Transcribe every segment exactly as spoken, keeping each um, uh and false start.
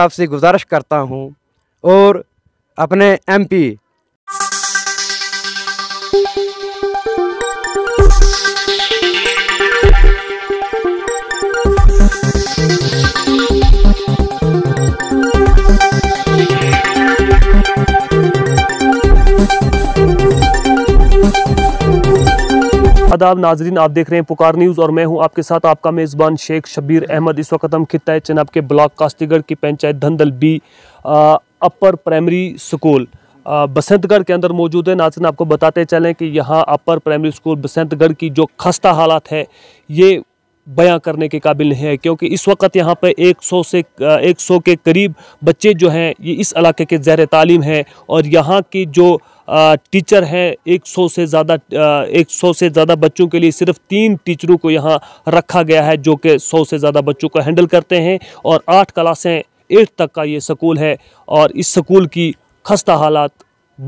आपसे से गुजारिश करता हूं और अपने एमपी आदाब नाजरीन, आप देख रहे हैं पुकार न्यूज़ और मैं हूं आपके साथ आपका मेज़बान शेख शबीर अहमद। इस वक्त हम खिता है चनाब के ब्लॉक कास्तीगढ़ की panchayat Dhandhal B upper primary school Basantgarh के अंदर मौजूद है। नाजरीन, आपको बताते चलें कि यहाँ अपर प्राइमरी स्कूल बसंतगढ़ की जो खस्ता हालात है ये बयां करने के काबिल नहीं है, क्योंकि इस वक्त यहाँ पर सौ से सौ के करीब बच्चे जो हैं ये इस इलाके के ज़ैर तालीम हैं और यहाँ की जो टीचर हैं सौ से ज़्यादा सौ से ज़्यादा बच्चों के लिए सिर्फ तीन टीचरों को यहाँ रखा गया है जो कि सौ से ज़्यादा बच्चों को हैंडल करते हैं और आठ क्लासें एट तक का ये स्कूल है और इस स्कूल की खस्ता हालात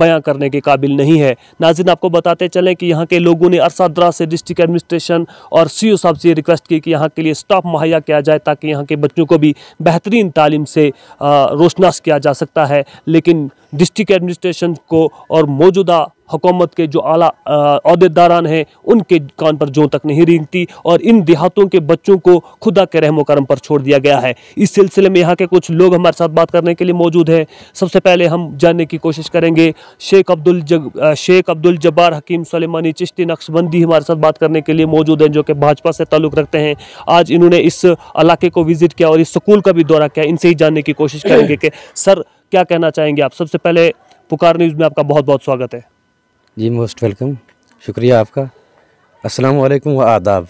बयां करने के काबिल नहीं है। नाज़रीन, आपको बताते चलें कि यहाँ के लोगों ने अरसा दराज से डिस्ट्रिक्ट एडमिनिस्ट्रेशन और सीओ साहब से रिक्वेस्ट की कि यहाँ के लिए स्टाफ मुहैया किया जाए ताकि यहाँ के बच्चों को भी बेहतरीन तालीम से रोशनास किया जा सकता है, लेकिन डिस्ट्रिक्ट एडमिनिस्ट्रेशन को और मौजूदा हुकूमत के जो आला अहदेदारान हैं उनके कान पर जों तक नहीं रेंगती और इन देहातों के बच्चों को खुदा के रहमो करम पर छोड़ दिया गया है। इस सिलसिले में यहाँ के कुछ लोग हमारे साथ बात करने के लिए मौजूद हैं। सबसे पहले हम जानने की कोशिश करेंगे शेख अब्दुल जब शेख अब्दुलजब्ब्बार हकीम सलेमानी चिश्ती नक्शबंदी हमारे साथ बात करने के लिए मौजूद हैं जो कि भाजपा से ताल्लुक़ रखते हैं। आज इन्होंने इस इलाके को विजिट किया और इस स्कूल का भी दौरा किया। इनसे ही जानने की कोशिश करेंगे कि सर क्या कहना चाहेंगे आप। सबसे पहले पुकार न्यूज़ में आपका बहुत बहुत स्वागत है। जी, मोस्ट वेलकम, शुक्रिया आपका। अस्सलाम वालेकुम व आदाब।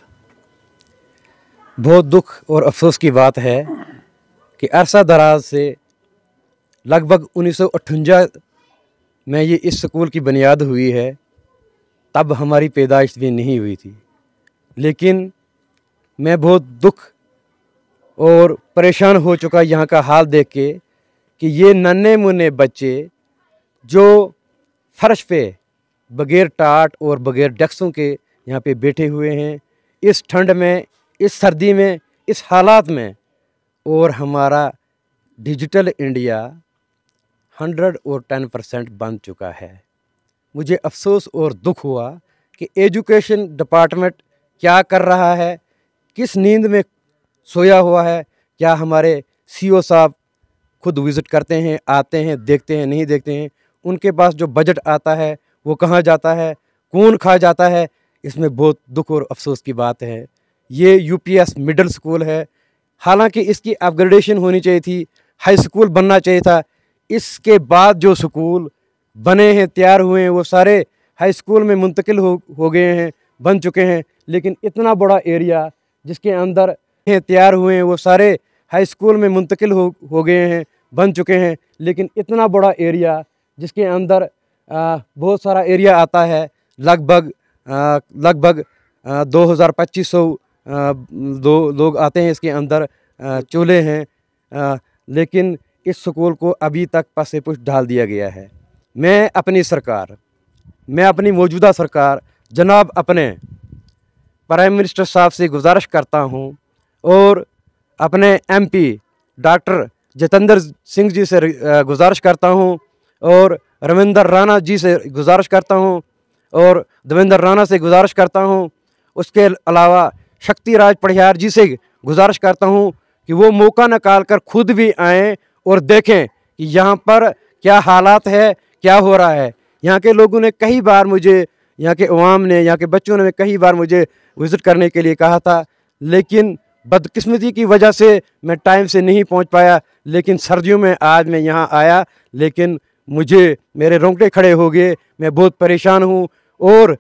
बहुत दुख और अफसोस की बात है कि अरसा दराज से लगभग उन्नीस सौ अठवंजा में ये इस स्कूल की बुनियाद हुई है, तब हमारी पैदाइश भी नहीं हुई थी, लेकिन मैं बहुत दुख और परेशान हो चुका यहाँ का हाल देख के कि ये नन्हे मुन्ने बच्चे जो फर्श पे बगैर टाट और बगैर डेस्कों के यहाँ पे बैठे हुए हैं, इस ठंड में, इस सर्दी में, इस हालात में। और हमारा डिजिटल इंडिया हंड्रेड और टेन परसेंट बन चुका है। मुझे अफसोस और दुख हुआ कि एजुकेशन डिपार्टमेंट क्या कर रहा है, किस नींद में सोया हुआ है। क्या हमारे सीओ साहब खुद विज़िट करते हैं, आते हैं, देखते हैं, नहीं देखते हैं? उनके पास जो बजट आता है वो कहाँ जाता है, कौन खा जाता है? इसमें बहुत दुख और अफसोस की बात है। ये यूपीएस मिडिल स्कूल है, हालांकि इसकी अपग्रेडेशन होनी चाहिए थी, हाई स्कूल बनना चाहिए था। इसके बाद जो स्कूल बने हैं, तैयार हुए हैं, वो सारे हाई स्कूल में मुंतकिल हो हो गए हैं, बन चुके हैं, लेकिन इतना बड़ा एरिया जिसके अंदर हैं, तैयार हुए हैं, वो सारे हाई स्कूल में मुंतकिल हो हो गए हैं, बन चुके हैं, लेकिन इतना बड़ा एरिया जिसके अंदर आ, बहुत सारा एरिया आता है, लगभग लगभग दो हज़ार पच्चीस सौ दो लोग आते हैं इसके अंदर, आ, चूल्हे हैं, आ, लेकिन इस स्कूल को अभी तक पसे पुष्ट डाल दिया गया है। मैं अपनी सरकार मैं अपनी मौजूदा सरकार जनाब अपने प्राइम मिनिस्टर साहब से गुजारिश करता हूं और अपने एमपी डॉक्टर जितेंद्र सिंह जी से गुजारिश करता हूं और रविंदर राणा जी से गुजारिश करता हूं और देविंदर राणा से गुजारिश करता हूं, उसके अलावा शक्तिराज पढ़ियार जी से गुजारिश करता हूं कि वो मौका निकाल कर खुद भी आएँ और देखें कि यहाँ पर क्या हालात है, क्या हो रहा है। यहाँ के लोगों ने कई बार मुझे, यहाँ के अवाम ने, यहाँ के बच्चों ने कई बार मुझे विज़िट करने के लिए कहा था, लेकिन बदकिस्मती की वजह से मैं टाइम से नहीं पहुँच पाया। लेकिन सर्दियों में आज मैं यहाँ आया, लेकिन मुझे मेरे रोंगटे खड़े हो गए, मैं बहुत परेशान हूँ। और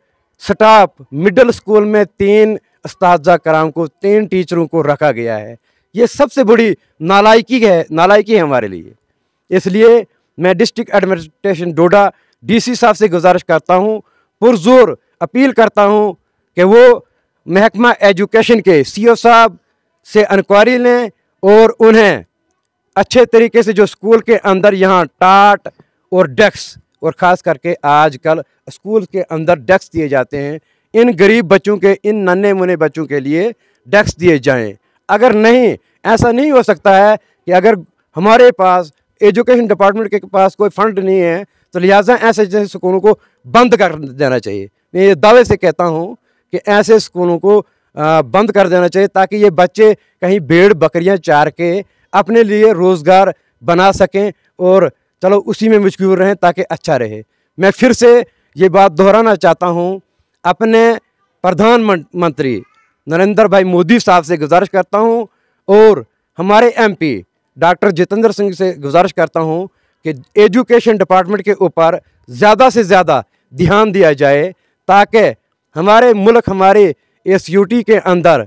स्टाफ मिडिल स्कूल में तीन उस्ताद कराम को, तीन टीचरों को रखा गया है। ये सबसे बड़ी नालायकी है नालायकी है हमारे लिए। इसलिए मैं डिस्ट्रिक्ट एडमिनिस्ट्रेशन डोडा डीसी साहब से गुजारिश करता हूँ, पुरजोर अपील करता हूँ कि वो महकमा एजुकेशन के सीओ साहब से इंक्वायरी लें और उन्हें अच्छे तरीके से जो स्कूल के अंदर यहाँ टाट और डेस्क, और ख़ास करके आजकल स्कूल के अंदर डेस्क दिए जाते हैं, इन गरीब बच्चों के, इन नन्हे मुन्ने बच्चों के लिए डेस्क दिए जाएं। अगर नहीं, ऐसा नहीं हो सकता है कि अगर हमारे पास एजुकेशन डिपार्टमेंट के पास कोई फंड नहीं है, तो लिहाजा ऐसे जैसे स्कूलों को बंद कर देना चाहिए। मैं ये दावे से कहता हूँ कि ऐसे स्कूलों को बंद कर देना चाहिए ताकि ये बच्चे कहीं भेड़ बकरियाँ चार के अपने लिए रोज़गार बना सकें और चलो उसी में मजबूर रहें ताकि अच्छा रहे। मैं फिर से ये बात दोहराना चाहता हूँ, अपने प्रधानमंत्री नरेंद्र भाई मोदी साहब से गुजारिश करता हूँ और हमारे एमपी डॉक्टर जितेंद्र सिंह से गुजारिश करता हूँ कि एजुकेशन डिपार्टमेंट के ऊपर ज़्यादा से ज़्यादा ध्यान दिया जाए ताकि हमारे मुल्क, हमारे एस यू टी के अंदर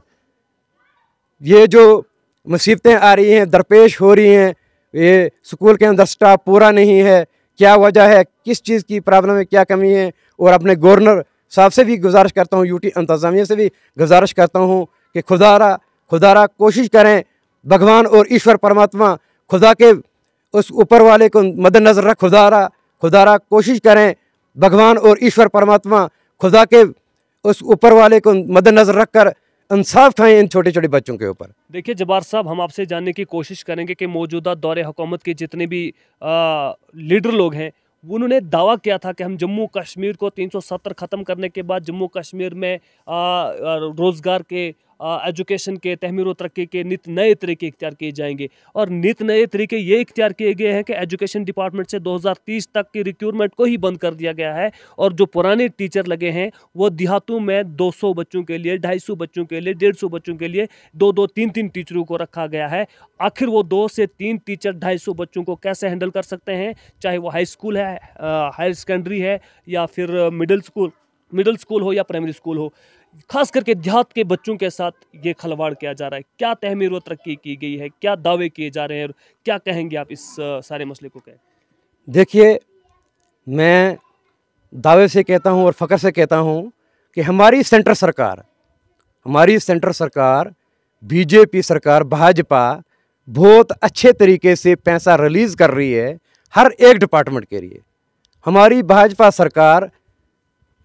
ये जो मुसीबतें आ रही हैं, दरपेश हो रही हैं, ये स्कूल के अंदर स्टाफ पूरा नहीं है, क्या वजह है, किस चीज़ की प्रॉब्लम है, क्या कमी है। और अपने गवर्नर साहब से भी गुजारिश करता हूँ, यूटी इंतज़ामिया से भी गुजारिश करता हूँ कि खुदारा खुदारा कोशिश करें, भगवान और ईश्वर परमात्मा खुदा के उस ऊपर वाले को मद्देनज़र रख, खुदारा खुदारा कोशिश करें, भगवान और ईश्वर परमात्मा खुदा के उस ऊपर वाले को मद्देनज़र रख कर इंसाफ ठाएँ इन छोटे छोटे बच्चों के ऊपर। देखिए जब्बार साहब, हम आपसे जानने की कोशिश करेंगे कि मौजूदा दौरे हुकूमत के जितने भी आ, लीडर लोग हैं, उन्होंने दावा किया था कि हम जम्मू कश्मीर को तीन सौ सत्तर ख़त्म करने के बाद जम्मू कश्मीर में रोज़गार के, एजुकेशन के, तहमीर व तरक्की के नित नए तरीके इख्तियार किए जाएंगे। और नित नए तरीके ये इख्तियार किए गए हैं कि एजुकेशन डिपार्टमेंट से दो हज़ार तीस तक की रिक्रूटमेंट को ही बंद कर दिया गया है और जो पुराने टीचर लगे हैं वो देहातों में दो सौ बच्चों के लिए, ढाई सौ बच्चों के लिए, डेढ़ सौ बच्चों के लिए दो दो तीन तीन टीचरों को रखा गया है। आखिर वो दो से तीन टीचर ढाई सौ बच्चों को कैसे हैंडल कर सकते हैं, चाहे वो हाई स्कूल है, हायर सेकेंडरी है या फिर मिडिल स्कूल मिडिल स्कूल हो या प्राइमरी स्कूल हो। खास करके देहात के बच्चों के साथ ये खलवाड़ किया जा रहा है। क्या तहमीर व तरक्की की गई है, क्या दावे किए जा रहे हैं और क्या कहेंगे आप इस सारे मसले को? कहें देखिए, मैं दावे से कहता हूँ और फ़ख्र से कहता हूँ कि हमारी सेंटर सरकार हमारी सेंटर सरकार बीजेपी सरकार, भाजपा बहुत अच्छे तरीके से पैसा रिलीज़ कर रही है हर एक डिपार्टमेंट के लिए। हमारी भाजपा सरकार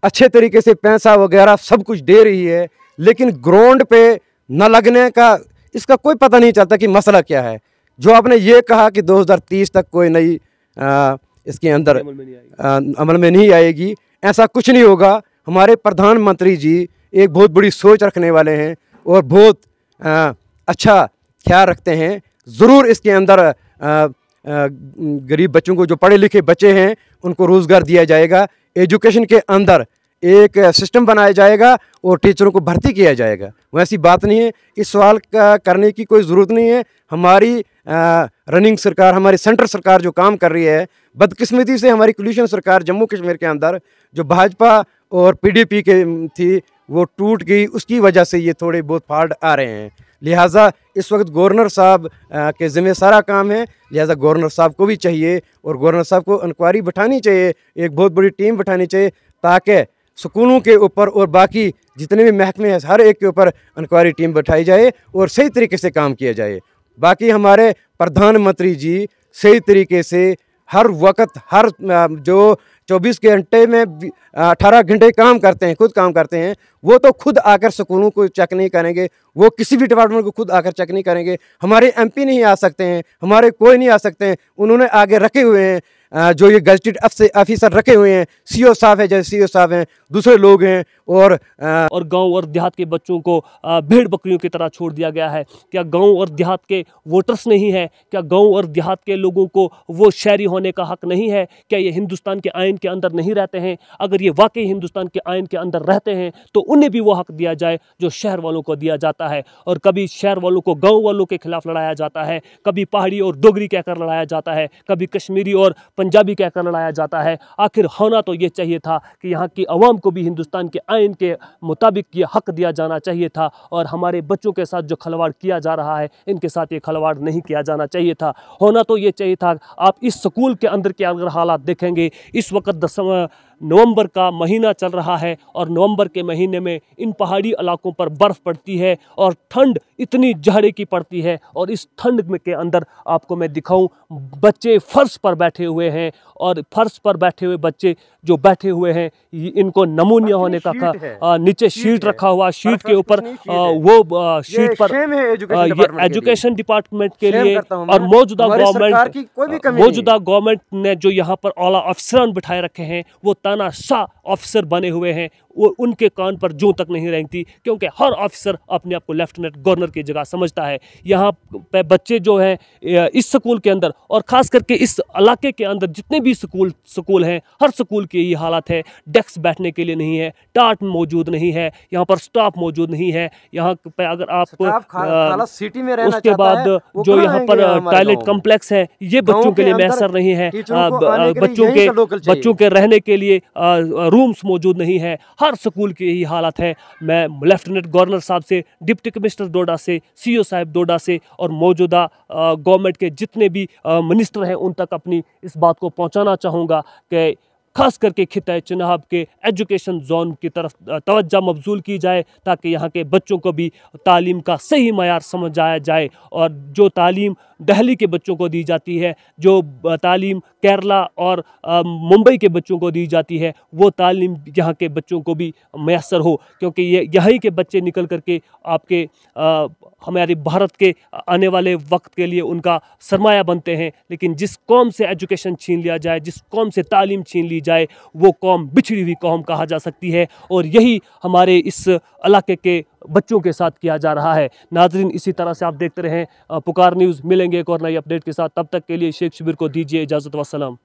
अच्छे तरीके से पैसा वगैरह सब कुछ दे रही है, लेकिन ग्राउंड पे न लगने का इसका कोई पता नहीं चलता कि मसला क्या है। जो आपने ये कहा कि दो हज़ार तीस तक कोई नई इसके अंदर अमल में, अमल में नहीं आएगी, ऐसा कुछ नहीं होगा। हमारे प्रधानमंत्री जी एक बहुत बड़ी सोच रखने वाले हैं और बहुत आ, अच्छा ख्याल रखते हैं। ज़रूर इसके अंदर आ, आ, गरीब बच्चों को, जो पढ़े लिखे बच्चे हैं, उनको रोज़गार दिया जाएगा। एजुकेशन के अंदर एक सिस्टम बनाया जाएगा और टीचरों को भर्ती किया जाएगा। वैसी बात नहीं है, इस सवाल का करने की कोई ज़रूरत नहीं है। हमारी आ, रनिंग सरकार, हमारी सेंटर सरकार जो काम कर रही है, बदकिस्मती से हमारी कोलिशन सरकार जम्मू कश्मीर के अंदर जो भाजपा और पी डी पी के थी वो टूट गई, उसकी वजह से ये थोड़े बहुत फाड़ आ रहे हैं। लिहाजा इस वक्त गवर्नर साहब के ज़िम्मे सारा काम है, लिहाजा गवर्नर साहब को भी चाहिए और गवर्नर साहब को इंक्वायरी बिठानी चाहिए, एक बहुत बड़ी टीम बिठानी चाहिए ताकि स्कूलों के ऊपर और बाकी जितने भी महकमे हैं हर एक के ऊपर इंक्वायरी टीम बिठाई जाए और सही तरीके से काम किया जाए। बाकी हमारे प्रधानमंत्री जी सही तरीके से हर वक्त, हर जो चौबीस घंटे में अठारह घंटे काम करते हैं, खुद काम करते हैं, वो तो खुद आकर स्कूलों को चेक नहीं करेंगे, वो किसी भी डिपार्टमेंट को खुद आकर चेक नहीं करेंगे। हमारे एमपी नहीं आ सकते हैं, हमारे कोई नहीं आ सकते हैं, उन्होंने आगे रखे हुए हैं, जो ये गजटेड ऑफिसर रखे हुए हैं, सीओ साहब है, जैसे सीओ साहब हैं, दूसरे लोग हैं। और आ... और गांव और देहात के बच्चों को भेड़ बकरियों की तरह छोड़ दिया गया है। क्या गांव और देहात के वोटर्स नहीं है? क्या गांव और देहात के लोगों को वो शहरी होने का हक नहीं है? क्या ये हिंदुस्तान के आइन के अंदर नहीं रहते हैं? अगर ये वाकई हिंदुस्तान के आइन के अंदर रहते हैं तो उन्हें भी वो हक दिया जाए जो शहर वालों को दिया जाता है। और कभी शहर वालों को गांव वालों के खिलाफ लड़ाया जाता है, कभी पहाड़ी और डोगरी कहकर लड़ाया जाता है, कभी कश्मीरी और पंजाबी कहकर लड़ाया जाता है। आखिर होना तो ये चाहिए था कि यहाँ की आवाम को भी हिंदुस्तान के आइन के मुताबिक ये हक दिया जाना चाहिए था और हमारे बच्चों के साथ जो खिलवाड़ किया जा रहा है, इनके साथ ये खिलवाड़ नहीं किया जाना चाहिए था। होना तो ये चाहिए था। आप इस स्कूल के अंदर के अगर हालात देखेंगे, इस वक्त नवंबर का महीना चल रहा है और नवंबर के महीने में इन पहाड़ी इलाकों पर बर्फ़ पड़ती है और ठंड इतनी जहरे की पड़ती है। और इस ठंड में के अंदर आपको मैं दिखाऊं, बच्चे फर्श पर बैठे हुए हैं और फर्श पर बैठे हुए बच्चे जो बैठे हुए हैं इनको नमूनिया होने का आ, नीचे शीट रखा हुआ, शीट के ऊपर वो शीट पर एजुकेशन डिपार्टमेंट के लिए और मौजूदा गवर्नमेंट मौजूदा गवर्नमेंट ने जो यहाँ पर आला अफसरान बिठाए रखे हैं वो तानाशाह अफसर बने हुए हैं, वो उनके कान पर जूं तक नहीं रेंगती, क्योंकि हर ऑफिसर अपने आप को लेफ्टिनेंट गवर्नर की जगह समझता है। यहाँ पे बच्चे जो हैं इस स्कूल के अंदर और ख़ास करके इस इलाके के अंदर जितने भी स्कूल स्कूल हैं, हर स्कूल की ये हालत है। डेस्क बैठने के लिए नहीं है, टाट मौजूद नहीं है, यहाँ पर स्टाफ मौजूद नहीं है। यहाँ पे अगर आप सिटी में रहना, उसके बाद जो यहाँ पर टॉयलेट कम्प्लेक्स है ये बच्चों के लिए मैसर नहीं है, बच्चों के बच्चों के रहने के लिए रूम्स मौजूद नहीं है, हर स्कूल की यही हालत है। मैं लेफ्टिनेंट गवर्नर साहब से, डिप्टी कमिश्नर डोडा से, सीओ साहब डोडा से और मौजूदा गवर्नमेंट के जितने भी मिनिस्टर हैं उन तक अपनी इस बात को पहुंचाना चाहूँगा कि खास करके खिताए चिनाब के एजुकेशन जोन की तरफ तवज्जो मबजूल की जाए, ताकि यहाँ के बच्चों को भी तालीम का सही मयार समझाया जाए। और जो तालीम दिल्ली के बच्चों को दी जाती है, जो तालीम केरला और मुंबई के बच्चों को दी जाती है, वो तालीम यहाँ के बच्चों को भी मैसर हो, क्योंकि ये यहीं के बच्चे निकल करके आपके आ, हमारे भारत के आने वाले वक्त के लिए उनका सरमाया बनते हैं। लेकिन जिस कौम से एजुकेशन छीन लिया जाए, जिस कौम से तालीम छीन ली जाए, वो कौम बिछड़ी हुई कौम कहा जा सकती है, और यही हमारे इस इलाके के बच्चों के साथ किया जा रहा है। नाजरीन, इसी तरह से आप देखते रहें पुकार न्यूज़। मिलेंगे एक और नई अपडेट के साथ, तब तक के लिए शेख शबीर को दीजिए इजाज़त। वस्सलाम।